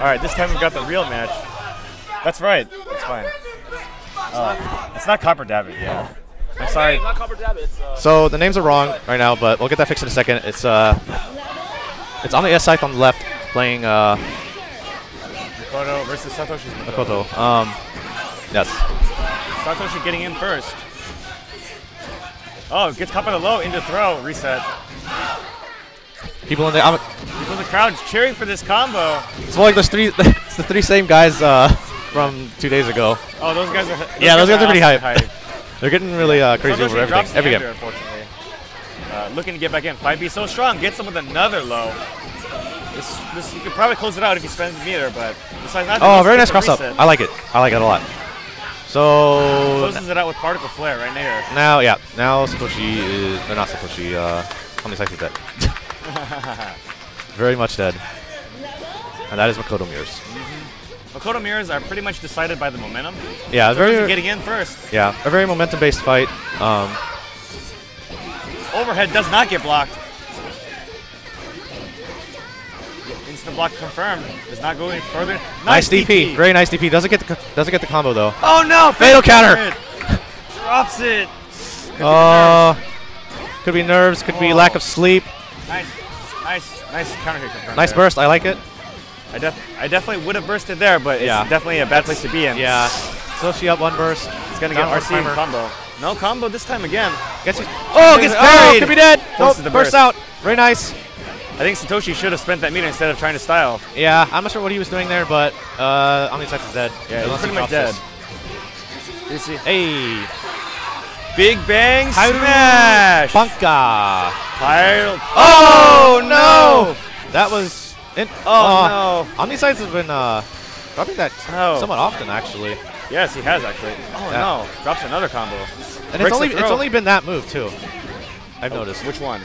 Alright, this time we've got the real match. That's right. That's fine. It's not Copper Dabbit, yeah. I'm sorry. Not Copper Dabbit, so the names are wrong right now, but we'll get that fixed in a second. It's OmniSScythe on the left playing Makoto versus Satoshi. Makoto. Yes. Satoshi getting in first. Oh, gets caught by the low into throw, reset. People in the crowd's cheering for this combo. It's like those three, it's the three same guys from 2 days ago. Oh, those guys are. Those guys are pretty hype. They're getting really crazy over everything. Every game. Unfortunately. Looking to get back in. 5B so strong. Gets him with another low. This you could probably close it out if you spend the meter, but besides that. Oh, very nice cross up. I like it. I like it a lot. So closes it out with Particle Flare right there. Now, yeah. Now Satoshi is not Satoshi. OmniSScythe is dead. Very much dead. And that is Makoto mirrors. Mm-hmm. Makoto mirrors are pretty much decided by the momentum. Yeah, very getting in first. Yeah, a very momentum-based fight. Overhead does not get blocked. Instant block confirmed. Does not go any further. Nice DP. Very nice DP. Doesn't get the combo though. Oh no! Fatal counter. Drops it. Could be nerves. Could be lack of sleep. Nice counter hit confirmed. Nice burst. I like it. I definitely would have bursted there, but it's definitely a bad place to be in. Yeah. So she up one burst. It's gonna get RC and combo. No combo this time again. Gets parried. Oh, could be dead. Nope, bursts out. Very nice. I think Satoshi should have spent that meter instead of trying to style. Yeah, I'm not sure what he was doing there, but OmniSScythe is dead. Yeah, he's pretty much dead. Hey. Big Bang Smash! Bunka! Oh, no! That was... no. OmniSScythe has been dropping that somewhat often, actually. Yes, he has, actually. Oh, no. Drops another combo. And it's only been that move, too. I've noticed. Which one?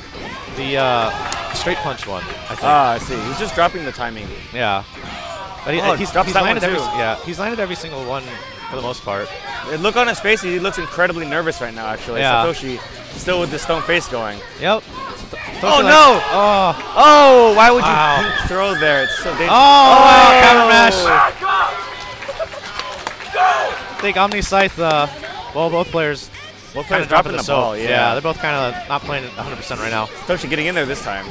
The straight punch one, I think. Ah, I see. He's just dropping the timing. Yeah. But he's landed every, he's landed every single one for the most part. Look on his face. He looks incredibly nervous right now, actually. Yeah. Satoshi still with the stone face going. Yep. No! Oh, why would you throw there? It's so dangerous. Oh, counter mash. I think OmniSScythe, well, both players... Both players dropping the ball, yeah, they're both kind of not playing 100% right now. Satoshi getting in there this time.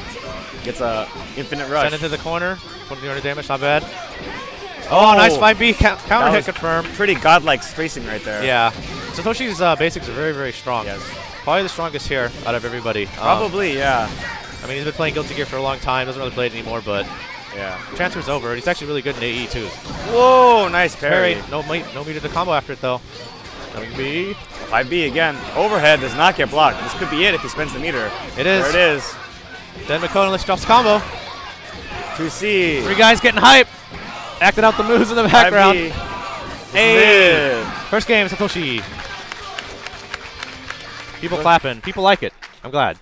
Gets a infinite rush. Send it to the corner. 200 damage, not bad. Oh, nice 5B counter hit confirmed. Pretty godlike spacing right there. Yeah. Satoshi's basics are very, very strong. Yes. Probably the strongest here out of everybody. Probably, yeah. I mean, he's been playing Guilty Gear for a long time. Doesn't really play it anymore, but yeah. Transfer's over. He's actually really good in AE too. Whoa, nice parry. No meter to combo after it though. 5B again. Overhead does not get blocked. This could be it if he spins the meter. It is. There it is. Then Makoto drops combo. 2C. Three guys getting hype. Acting out the moves in the background. 5B. Hey. First game, Satoshi. People clapping. People like it. I'm glad.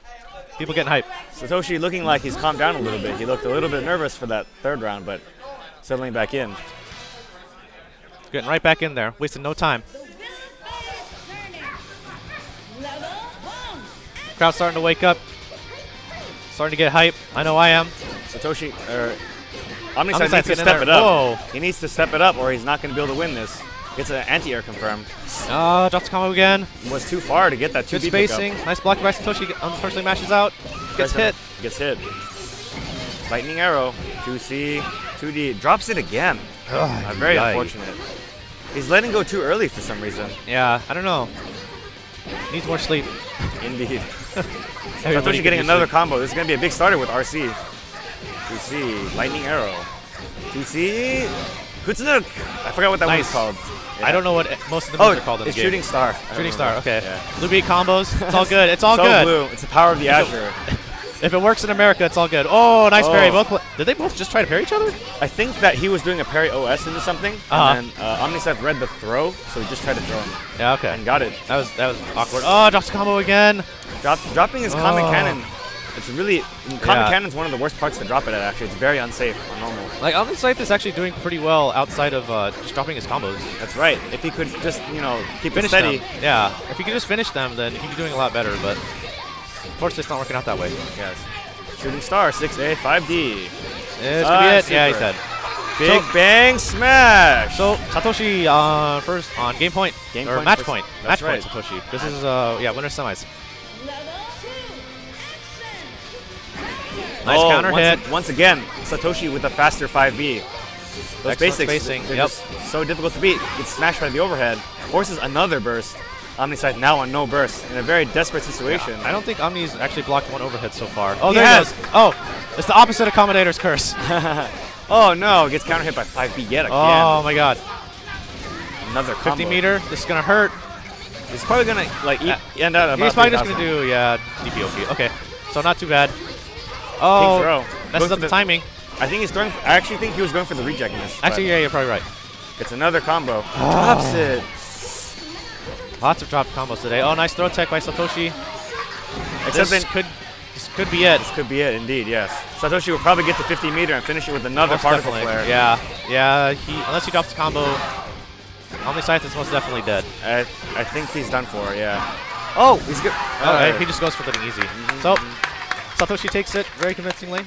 People getting hype. Satoshi looking like he's calmed down a little bit. He looked a little bit nervous for that third round, but settling back in. Getting right back in there. Wasting no time. Crowd's starting to wake up, starting to get hype. I know I am. Satoshi, OmniSScythe needs to step it up. Whoa. He needs to step it up, or he's not going to be able to win this. Gets an anti-air confirmed. Drops combo again. Was too far to get that 2B. Good spacing. Nice block by Satoshi. Unfortunately, mashes out. Gets hit. Lightning arrow. 2C, 2D. Drops it again. Very unfortunate. He's letting go too early for some reason. Yeah, I don't know. Needs more sleep. Indeed. Satoshi getting another combo. This is going to be a big starter with RC. 2C, Lightning Arrow. 2C, Hootenuk. I forgot what that one was called. Yeah. I don't know what most of the moves are called in the game. It's Shooting Star. Shooting Star, okay. Yeah. Blue B combos. It's all good. It's all good. Blue. It's the power of the Azure. If it works in America, it's all good. Oh, nice parry. Did they both just try to parry each other? I think that he was doing a parry OS into something, and then OmniSScythe read the throw, so he just tried to throw him. Yeah, okay. And got it. That was awkward. Oh, drops combo again. Dropping his Common Cannon. It's really Common Cannon's one of the worst parts to drop it at. Actually, it's very unsafe on normal. Like OmniSScythe is actually doing pretty well outside of just dropping his combos. That's right. If he could just keep it steady. Yeah. If he could just finish them, then he'd be doing a lot better. But. Unfortunately, it's not working out that way. Yes. Shooting Star, 6A, 5D. This could be it. Super. Yeah, he's dead. Big Bang Smash! So, Satoshi first on game point, or match point. Match point, Satoshi. This is, yeah, winner's semis. Nice counter hit. Once again, Satoshi with a faster 5B. Those basics, yep. So difficult to beat. Gets smashed by the overhead. Forces another burst. OmniSScythe now on no burst in a very desperate situation. Yeah, I don't think Omni's actually blocked one overhead so far. Oh, there he goes. Oh, it's the opposite of Commodator's Curse. Oh no, gets counter hit by 5B yet again. Oh my god. Another combo. 50 meter, this is gonna hurt. He's probably gonna like end up. He's probably just gonna do, yeah, DPOP. Okay, so not too bad. Oh, messes up the timing. I think he's throwing, I actually think he was going for the reject in this. Actually, yeah, you're probably right. It's another combo. Drops it. Lots of drop combos today. Oh, nice throw tech by Satoshi. Except this could be it. This could be it, indeed. Yes. Satoshi will probably get to 50 meter and finish it with another particle flare. Yeah, yeah. He unless he drops the combo, OmniSScythe is most definitely dead. I think he's done for. Yeah. Oh, he's good. All right. He just goes for the easy. So Satoshi takes it very convincingly.